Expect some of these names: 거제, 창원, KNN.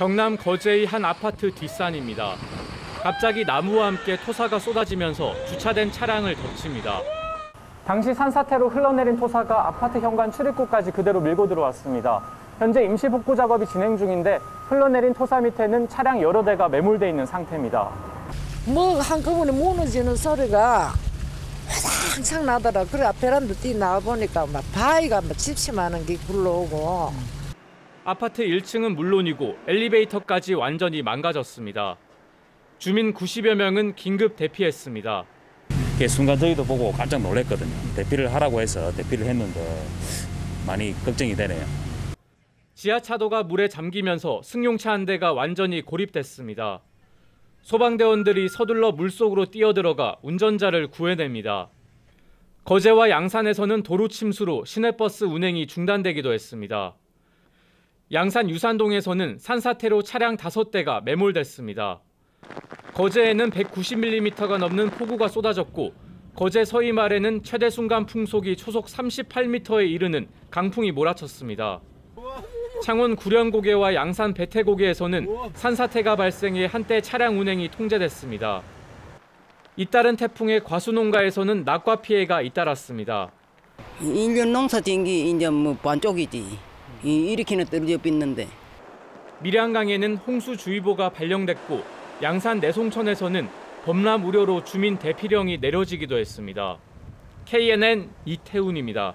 경남 거제의 한 아파트 뒷산입니다. 갑자기 나무와 함께 토사가 쏟아지면서 주차된 차량을 덮칩니다. 당시 산사태로 흘러내린 토사가 아파트 현관 출입구까지 그대로 밀고 들어왔습니다. 현재 임시 복구 작업이 진행 중인데 흘러내린 토사 밑에는 차량 여러 대가 매몰돼 있는 상태입니다. 뭐 한꺼번에 무너지는 소리가 항상 나더라. 그래 베란다 뛰 나와보니까 막 바위가 막 집심하는 게 굴러오고. 아파트 1층은 물론이고 엘리베이터까지 완전히 망가졌습니다. 주민 90여 명은 긴급 대피했습니다. 순간 저희도 보고 깜짝 놀랐거든요. 대피를 하라고 해서 대피를 했는데 많이 걱정이 되네요. 지하차도가 물에 잠기면서 승용차 한 대가 완전히 고립됐습니다. 소방대원들이 서둘러 물속으로 뛰어들어가 운전자를 구해냅니다. 거제와 양산에서는 도로 침수로 시내버스 운행이 중단되기도 했습니다. 양산 유산동에서는 산사태로 차량 5대가 매몰됐습니다. 거제에는 190mm가 넘는 폭우가 쏟아졌고 거제 서이말에는 최대 순간 풍속이 초속 38m에 이르는 강풍이 몰아쳤습니다. 창원 구령고개와 양산 배태고개에서는 산사태가 발생해 한때 차량 운행이 통제됐습니다. 잇따른 태풍에 과수농가에서는 낙과 피해가 잇따랐습니다. 1년 농사 지은 게 이제 뭐 반쪽이지. 이렇게나 떨어져 있는데. 밀양강에는 홍수주의보가 발령됐고 양산 내송천에서는 범람 우려로 주민 대피령이 내려지기도 했습니다. KNN 이태훈입니다.